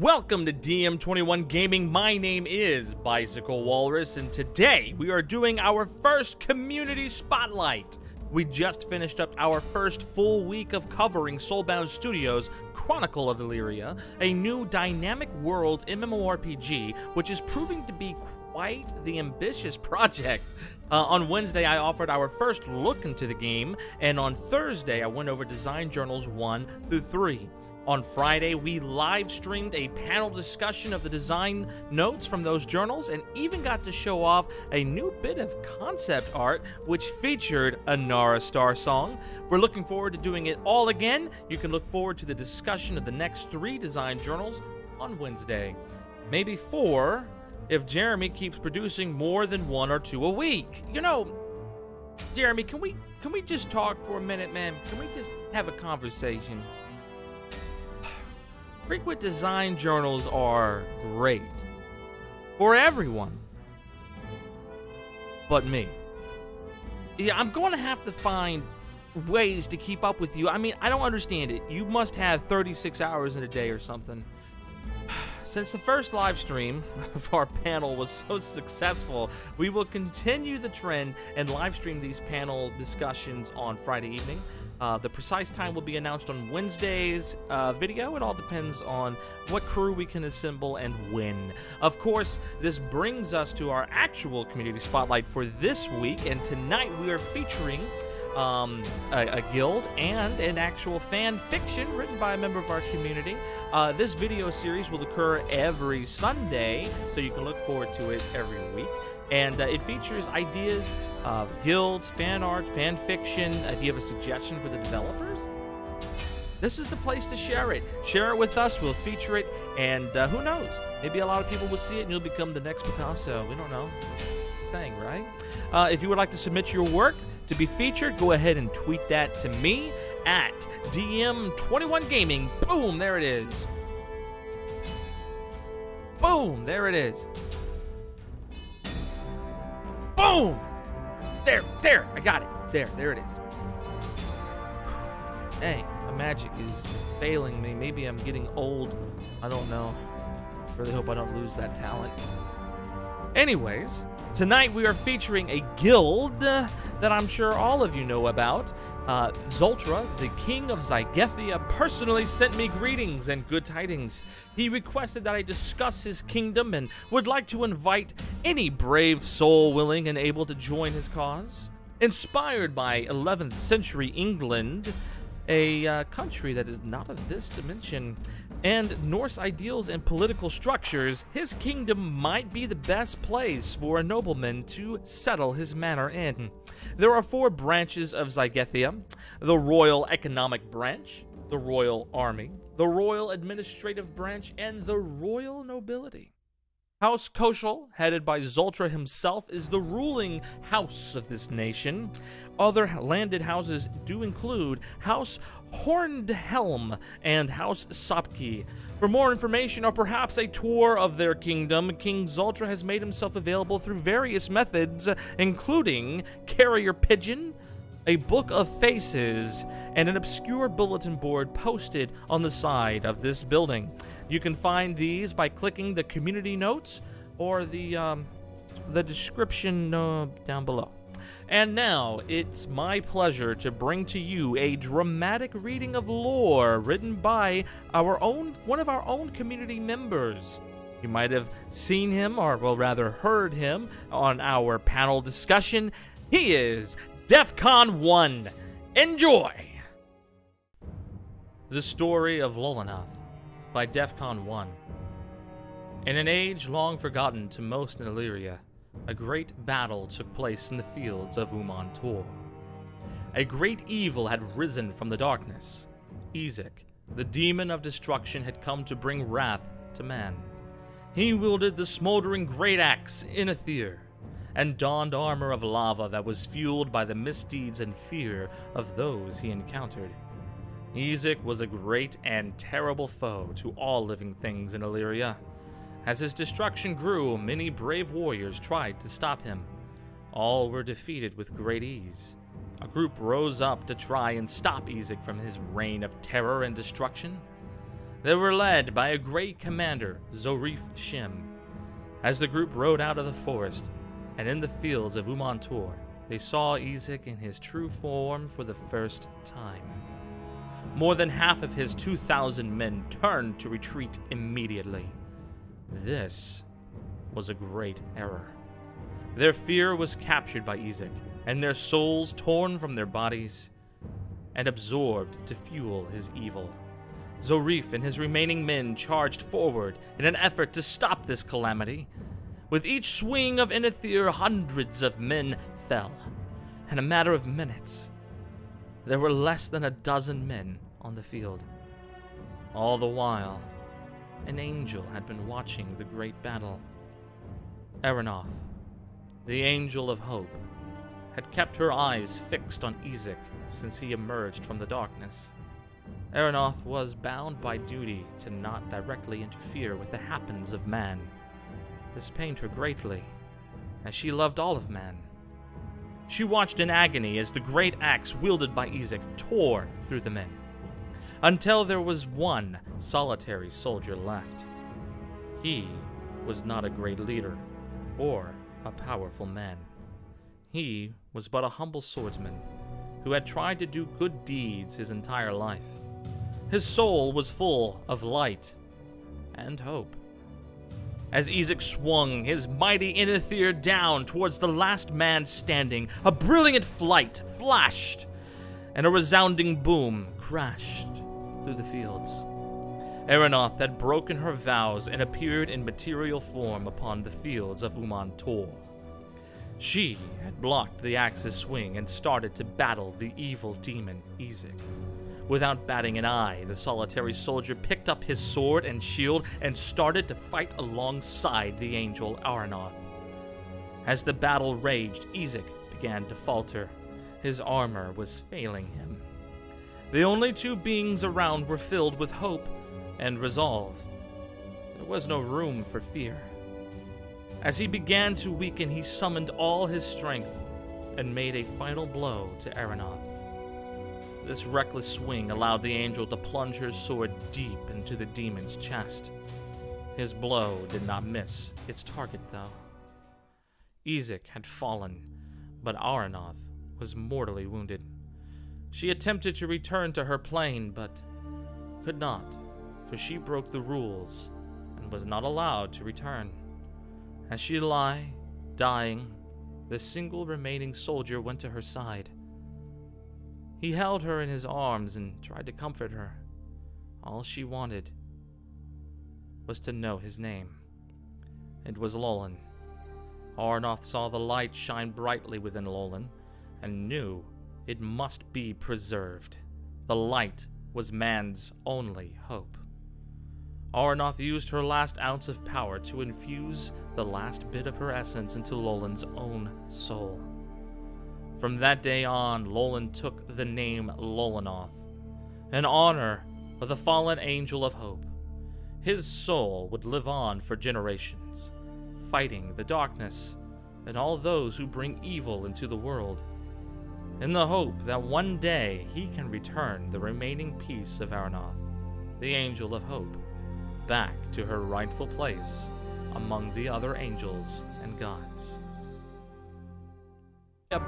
Welcome to DM21 Gaming. My name is Bicycle Walrus, and today we are doing our first community spotlight. We just finished up our first full week of covering Soulbound Studios' Chronicles of Elyria, a new dynamic world MMORPG, which is proving to be quite the ambitious project. On Wednesday, I offered our first look into the game, and on Thursday, I went over design journals 1 through 3. On Friday, we live streamed a panel discussion of the design notes from those journals and even got to show off a new bit of concept art which featured a Nara Star Song. We're looking forward to doing it all again. You can look forward to the discussion of the next 3 design journals on Wednesday. Maybe 4 if Jeremy keeps producing more than 1 or 2 a week. You know, Jeremy, can we just talk for a minute, man? Can we just have a conversation? Frequent design journals are great for everyone but me. Yeah, I'm going to have to find ways to keep up with you. I mean, I don't understand it. You must have 36 hours in a day or something. Since the first live stream of our panel was so successful, we will continue the trend and live stream these panel discussions on Friday evening. The precise time will be announced on Wednesday's video. It all depends on what crew we can assemble and when. Of course, this brings us to our actual community spotlight for this week, and tonight we are featuring a guild and an actual fan fiction written by a member of our community. This video series will occur every Sunday, so you can look forward to it every week. And it features ideas of guilds, fan art, fan fiction. If you have a suggestion for the developers, this is the place to share it. Share it with us. We'll feature it. And who knows? Maybe a lot of people will see it and you'll become the next Picasso. We don't know. Thing, right? If you would like to submit your work to be featured, go ahead and tweet that to me at DM21 Gaming. Boom, there it is. Boom, there it is. Boom! There, I got it. There it is. Dang, my magic is failing me. Maybe I'm getting old. I don't know. Really hope I don't lose that talent. Anyways, tonight we are featuring a guild that I'm sure all of you know about. Zultra, the king of Zygethia, personally sent me greetings and good tidings. He requested that I discuss his kingdom and would like to invite any brave soul willing and able to join his cause. Inspired by 11th century England, a country that is not of this dimension, and Norse ideals and political structures, his kingdom might be the best place for a nobleman to settle his manor in. There are 4 branches of Zygethia: the Royal Economic Branch, the Royal Army, the Royal Administrative Branch, and the Royal Nobility. House Koschel, headed by Zultra himself, is the ruling house of this nation. Other landed houses do include House Horned Helm and House Sopki. For more information or perhaps a tour of their kingdom, King Zultra has made himself available through various methods, including Carrier Pigeon, a book of faces, and an obscure bulletin board posted on the side of this building. You can find these by clicking the community notes or the description down below. And now, it's my pleasure to bring to you a dramatic reading of lore written by one of our own community members. You might have seen him, or well, rather heard him on our panel discussion. He is DEFCON 1. Enjoy! The Story of Lolanoth by DEFCON 1. In an age long forgotten to most in Elyria, a great battle took place in the fields of Uman Tor. A great evil had risen from the darkness. Ezek, the demon of destruction, had come to bring wrath to man. He wielded the smoldering great axe, Enethir, and donned armor of lava that was fueled by the misdeeds and fear of those he encountered. Ezek was a great and terrible foe to all living things in Elyria. As his destruction grew, many brave warriors tried to stop him. All were defeated with great ease. A group rose up to try and stop Ezek from his reign of terror and destruction. They were led by a great commander, Zorif Shim. As the group rode out of the forest and in the fields of Umantur, they saw Ezek in his true form for the first time. More than half of his 2,000 men turned to retreat immediately. This was a great error. Their fear was captured by Ezek, and their souls torn from their bodies and absorbed to fuel his evil. Zorif and his remaining men charged forward in an effort to stop this calamity. With each swing of Enethir, hundreds of men fell. In a matter of minutes, there were less than a dozen men on the field. All the while, an angel had been watching the great battle. Aranoth, the angel of hope, had kept her eyes fixed on Ezek since he emerged from the darkness. Aranoth was bound by duty to not directly interfere with the happens of man. This pained her greatly, as she loved all of man. She watched in agony as the great axe wielded by Ezek tore through the men, until there was one solitary soldier left. He was not a great leader, or a powerful man. He was but a humble swordsman, who had tried to do good deeds his entire life. His soul was full of light and hope. As Ezek swung his mighty Enethir down towards the last man standing, a brilliant flight flashed, and a resounding boom crashed through the fields. Aranoth had broken her vows and appeared in material form upon the fields of Uman Tor. She had blocked the axe's swing and started to battle the evil demon, Ezek. Without batting an eye, the solitary soldier picked up his sword and shield and started to fight alongside the angel Aranoth. As the battle raged, Ezek began to falter. His armor was failing him. The only two beings around were filled with hope and resolve. There was no room for fear. As he began to weaken, he summoned all his strength and made a final blow to Aranoth. This reckless swing allowed the angel to plunge her sword deep into the demon's chest. His blow did not miss its target, though. Ezek had fallen, but Aranoth was mortally wounded. She attempted to return to her plane, but could not, for she broke the rules and was not allowed to return. As she lay, dying, the single remaining soldier went to her side. He held her in his arms and tried to comfort her. All she wanted was to know his name. It was Lolan. Aranoth saw the light shine brightly within Lolan and knew it must be preserved. The light was man's only hope. Aranoth used her last ounce of power to infuse the last bit of her essence into Lolan's own soul. From that day on, Lolan took the name Lolanoth, in honor of the fallen angel of hope. His soul would live on for generations, fighting the darkness and all those who bring evil into the world, in the hope that one day he can return the remaining piece of Aranoth, the angel of hope, back to her rightful place among the other angels and gods.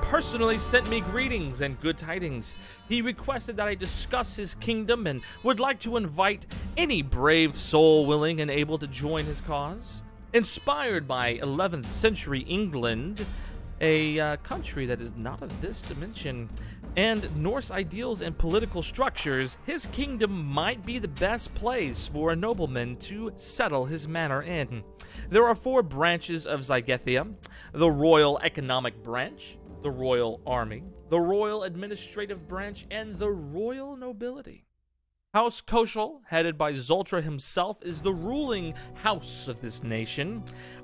Personally sent me greetings and good tidings. He requested that I discuss his kingdom and would like to invite any brave soul willing and able to join his cause. Inspired by 11th century England, a country that is not of this dimension, and Norse ideals and political structures, his kingdom might be the best place for a nobleman to settle his manor in. There are four branches of Zygethia: the Royal Economic Branch, the Royal Army, the Royal Administrative Branch, and the Royal Nobility. House Koschel, headed by Zultra himself, is the ruling house of this nation.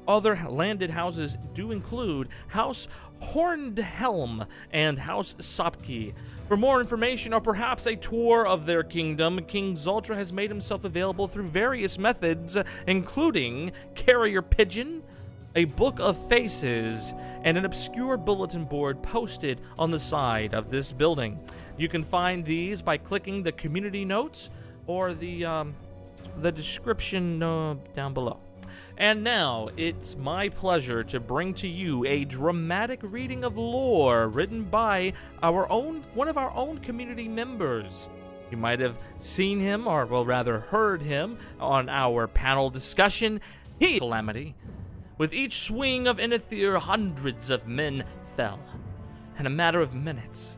Other landed houses do include House Horned Helm and House Sopki. For more information or perhaps a tour of their kingdom, King Zultra has made himself available through various methods, including Carrier Pigeon, a book of faces, and an obscure bulletin board posted on the side of this building. You can find these by clicking the community notes or the the description down below. And now, it's my pleasure to bring to you a dramatic reading of lore written by our own, one of our own community members. You might have seen him, or well, rather heard him, on our panel discussion. He, Calamity. With each swing of Enethir, hundreds of men fell. In a matter of minutes,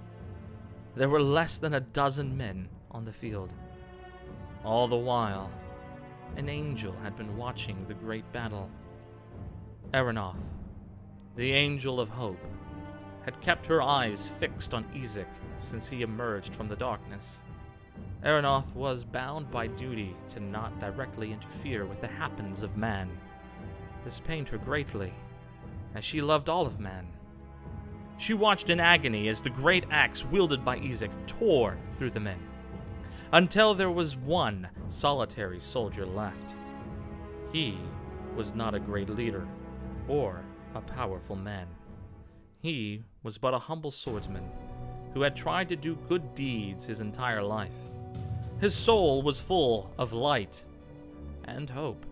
there were less than a dozen men on the field. All the while, an angel had been watching the great battle. Aranoth, the angel of hope, had kept her eyes fixed on Ezek since he emerged from the darkness. Aranoth was bound by duty to not directly interfere with the happens of man. This pained her greatly, as she loved all of man. She watched in agony as the great axe wielded by Ezek tore through the men, until there was one solitary soldier left. He was not a great leader, or a powerful man. He was but a humble swordsman, who had tried to do good deeds his entire life. His soul was full of light and hope.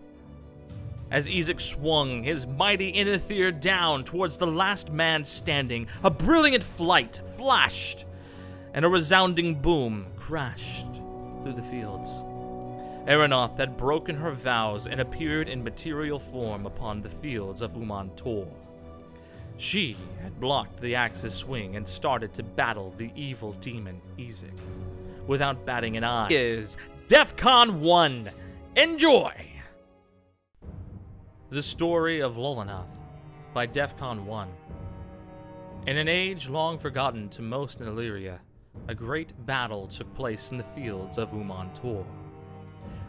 As Ezek swung his mighty Enethir down towards the last man standing, a brilliant flight flashed, and a resounding boom crashed through the fields. Aranoth had broken her vows and appeared in material form upon the fields of Uman Tor. She had blocked the axe's swing and started to battle the evil demon Ezek, without batting an eye. Is DEFCON 1. Enjoy! The Story of Lolanoth by DEFCON 1. In an age long forgotten to most in Elyria, a great battle took place in the fields of Umantur.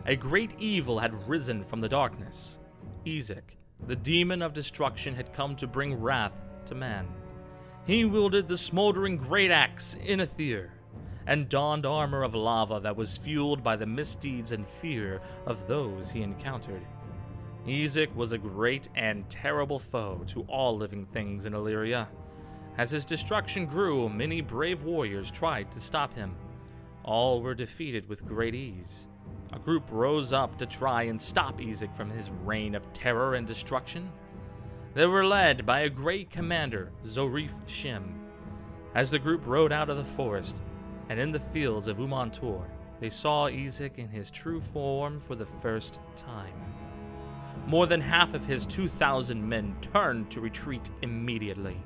A great evil had risen from the darkness. Ezek, the demon of destruction, had come to bring wrath to man. He wielded the smoldering great axe Enethir, and donned armor of lava that was fueled by the misdeeds and fear of those he encountered. Ezek was a great and terrible foe to all living things in Elyria. As his destruction grew, many brave warriors tried to stop him. All were defeated with great ease. A group rose up to try and stop Ezek from his reign of terror and destruction. They were led by a great commander, Zorif Shim. As the group rode out of the forest and in the fields of Umantur, they saw Ezek in his true form for the first time. More than half of his 2,000 men turned to retreat immediately.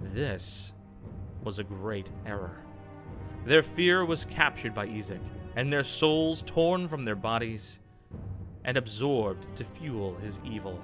This was a great error. Their fear was captured by Ezek, and their souls torn from their bodies and absorbed to fuel his evil.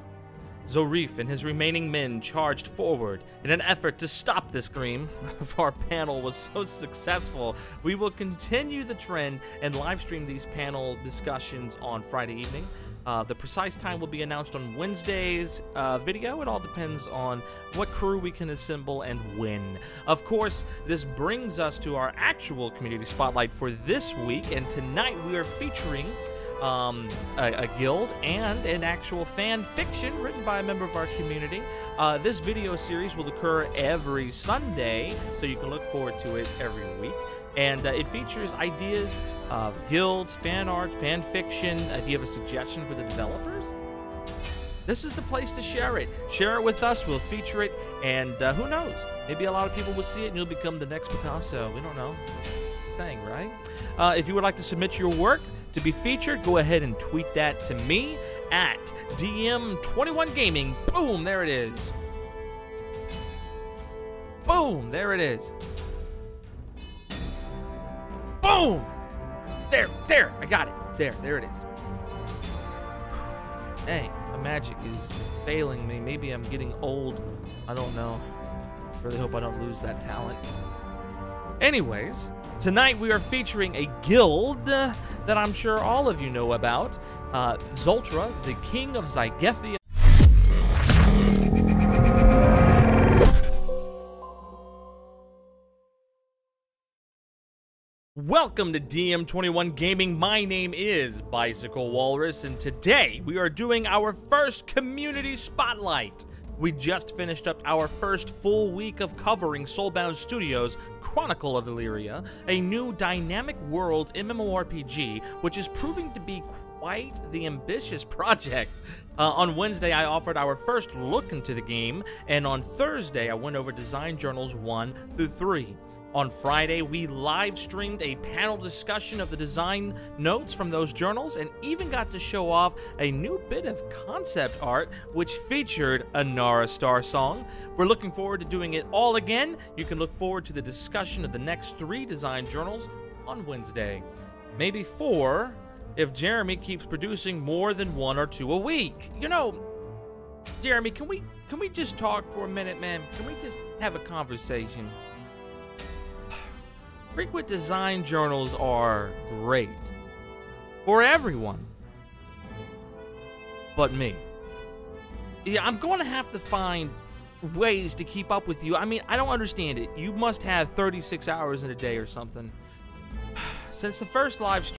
Zorif and his remaining men charged forward in an effort to stop this scream. If our panel was so successful, we will continue the trend and live stream these panel discussions on Friday evening. The precise time will be announced on Wednesday's video. It all depends on what crew we can assemble and when. Of course, this brings us to our actual community spotlight for this week, and tonight we are featuring a guild and an actual fan fiction written by a member of our community. This video series will occur every Sunday, so you can look forward to it every week. And it features ideas of guilds, fan art, fan fiction. If you have a suggestion for the developers, this is the place to share it. Share it with us. We'll feature it. And who knows? Maybe a lot of people will see it and you'll become the next Picasso. We don't know. Thing, right? If you would like to submit your work to be featured, go ahead and tweet that to me at DM21 Gaming. Boom, there it is. Boom, there it is. Boom! There, I got it. There it is. Hey, my magic is failing me. Maybe I'm getting old. I don't know. Really hope I don't lose that talent. Anyways, tonight we are featuring a guild that I'm sure all of you know about. Zultra, the King of Zygethia. Welcome to DM21 Gaming. My name is Bicycle Walrus, and today we are doing our first community spotlight. We just finished up our first full week of covering Soulbound Studios' Chronicles of Elyria, a new dynamic world MMORPG which is proving to be quite the ambitious project. On Wednesday, I offered our first look into the game, and on Thursday, I went over design journals 1 through 3. On Friday, we live streamed a panel discussion of the design notes from those journals and even got to show off a new bit of concept art which featured a Nara Star Song. We're looking forward to doing it all again. You can look forward to the discussion of the next 3 design journals on Wednesday. Maybe 4 if Jeremy keeps producing more than 1 or 2 a week. You know, Jeremy, can we just talk for a minute, man? Can we just have a conversation? Frequent design journals are great for everyone but me. Yeah, I'm going to have to find ways to keep up with you. I mean, I don't understand it. You must have 36 hours in a day or something. Since the first live stream